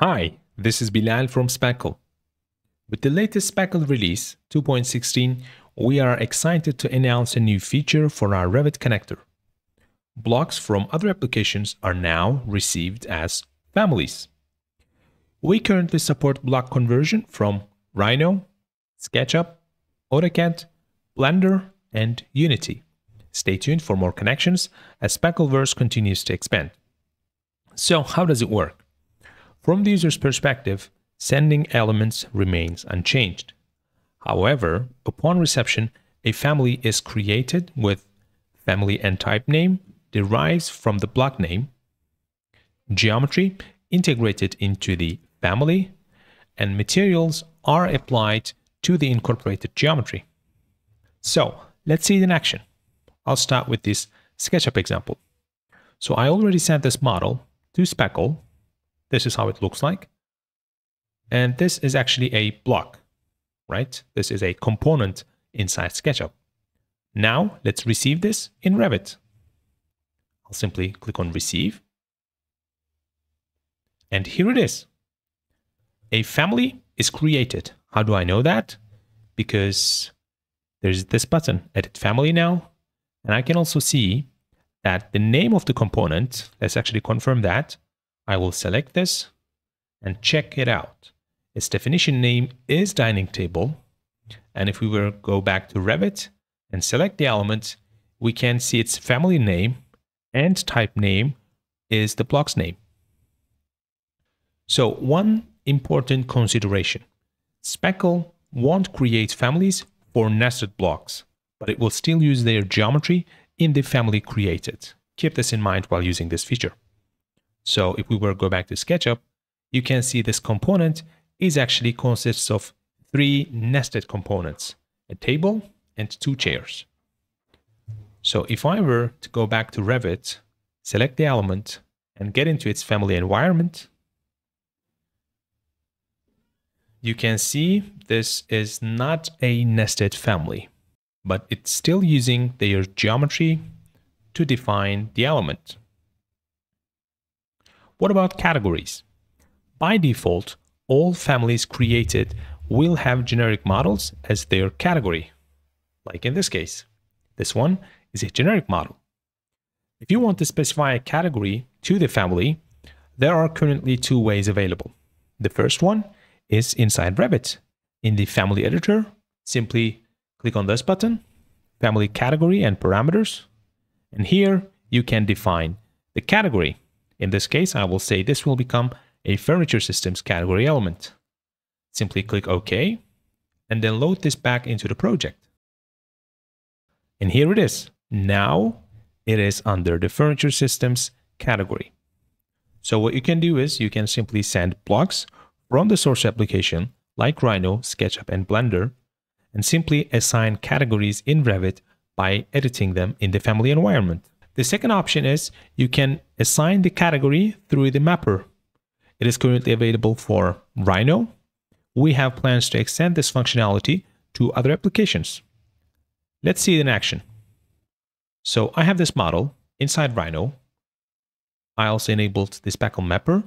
Hi, this is Bilal from Speckle. With the latest Speckle release 2.16, we are excited to announce a new feature for our Revit connector. Blocks from other applications are now received as families. We currently support block conversion from Rhino, SketchUp, AutoCAD, Blender, and Unity. Stay tuned for more connections as Speckleverse continues to expand. So, how does it work? From the user's perspective, sending elements remains unchanged. However, upon reception, a family is created with family and type name derives from the block name, geometry integrated into the family, and materials are applied to the incorporated geometry. So, let's see it in action. I'll start with this SketchUp example. So I already sent this model to Speckle. This is how it looks like. And this is actually a block, right? This is a component inside SketchUp. Now let's receive this in Revit. I'll simply click on Receive. And here it is. A family is created. How do I know that? Because there's this button, Edit Family now. And I can also see that the name of the component, let's actually confirm that. I will select this and check it out. Its definition name is dining table. And if we were to go back to Revit and select the element, we can see its family name and type name is the block's name. So one important consideration, Speckle won't create families for nested blocks, but it will still use their geometry in the family created. Keep this in mind while using this feature. So if we were to go back to SketchUp, you can see this component is actually consists of three nested components, a table and two chairs. So if I were to go back to Revit, select the element and get into its family environment, you can see this is not a nested family, but it's still using their geometry to define the element. What about categories? By default, all families created will have generic models as their category. Like in this case, this one is a generic model. If you want to specify a category to the family, there are currently two ways available. The first one is inside Revit. In the family editor, simply click on this button, Family Category and Parameters. And here you can define the category. In this case, I will say this will become a furniture systems category element. Simply click OK and then load this back into the project. And here it is. Now it is under the furniture systems category. So what you can do is you can simply send blocks from the source application like Rhino, SketchUp, and Blender and simply assign categories in Revit by editing them in the family environment. The second option is you can assign the category through the mapper. It is currently available for Rhino. We have plans to extend this functionality to other applications. Let's see it in action. So I have this model inside Rhino. I also enabled the Speckle mapper.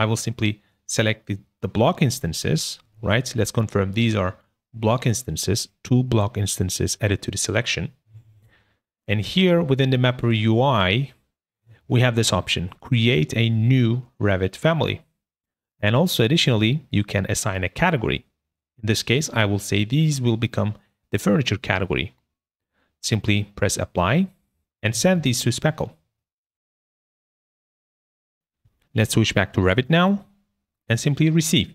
I will simply select the block instances, right? Let's confirm these are block instances, two block instances added to the selection. And here within the mapper UI, we have this option, create a new Revit family. And also additionally, you can assign a category. In this case, I will say these will become the furniture category. Simply press apply and send these to Speckle. Let's switch back to Revit now and simply receive.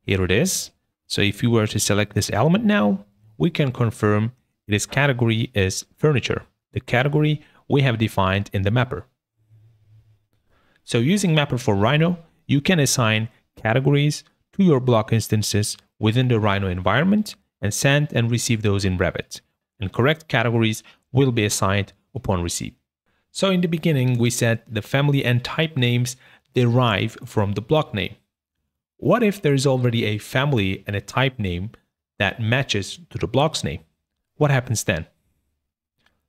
Here it is. So if you were to select this element now, we can confirm this category is furniture, the category we have defined in the mapper. So using mapper for Rhino, you can assign categories to your block instances within the Rhino environment and send and receive those in Revit. And correct categories will be assigned upon receive. So in the beginning, we said the family and type names derive from the block name. What if there is already a family and a type name that matches to the block's name? What happens then?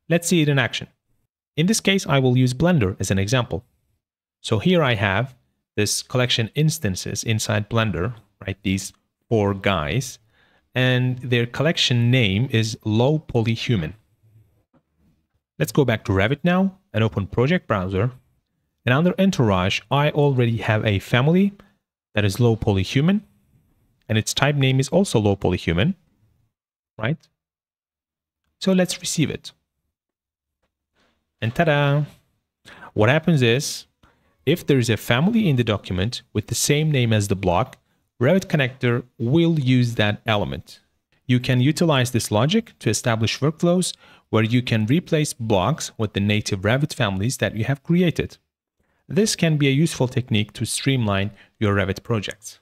Let's see it in action. In this case, I will use Blender as an example. So here I have this collection instances inside Blender, right? These four guys, and their collection name is Low Poly Human. Let's go back to Revit now and open Project Browser. And under Entourage, I already have a family that is Low Poly Human, and its type name is also Low Poly Human, right? So let's receive it. And ta-da! What happens is, if there is a family in the document with the same name as the block, Revit connector will use that element. You can utilize this logic to establish workflows where you can replace blocks with the native Revit families that you have created. This can be a useful technique to streamline your Revit projects.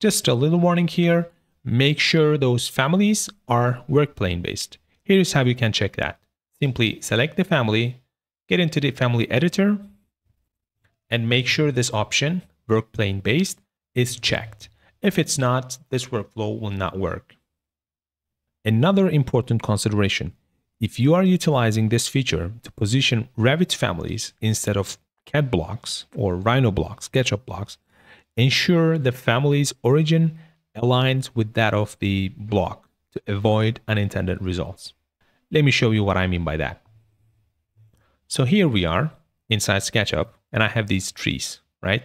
Just a little warning here, make sure those families are workplane based. Here's how you can check that. Simply select the family, get into the family editor, and make sure this option, workplane based, is checked. If it's not, this workflow will not work. Another important consideration, if you are utilizing this feature to position Revit families instead of CAD blocks or Rhino blocks, SketchUp blocks, ensure the family's origin aligns with that of the block to avoid unintended results. Let me show you what I mean by that. So here we are inside SketchUp, and I have these trees, right?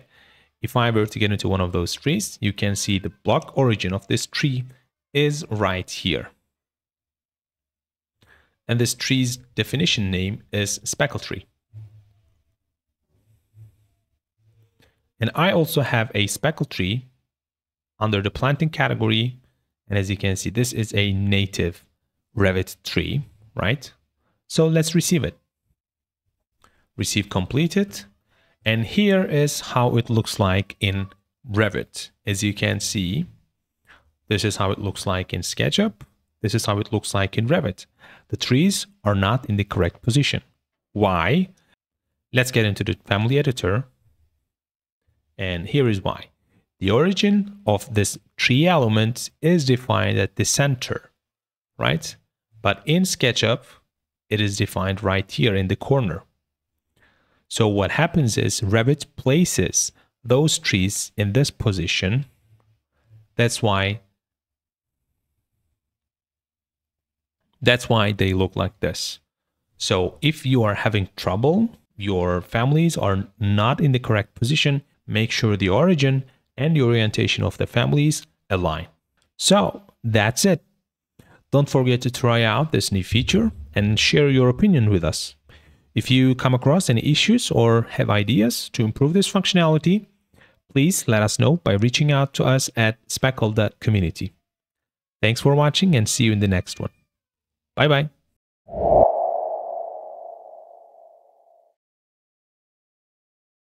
If I were to get into one of those trees, you can see the block origin of this tree is right here. And this tree's definition name is speckle tree. And I also have a speckle tree under the planting category. And as you can see, this is a native Revit tree, right? So let's receive it. Receive completed. And here is how it looks like in Revit. As you can see, this is how it looks like in SketchUp. This is how it looks like in Revit. The trees are not in the correct position. Why? Let's get into the family editor. And here is why. The origin of this tree element is defined at the center, right? But in SketchUp, it is defined right here in the corner. So what happens is Revit places those trees in this position. That's why they look like this. So if you are having trouble, your families are not in the correct position, make sure the origin and the orientation of the families align. So that's it. Don't forget to try out this new feature and share your opinion with us. If you come across any issues or have ideas to improve this functionality, please let us know by reaching out to us at speckle.community. Thanks for watching and see you in the next one. Bye-bye.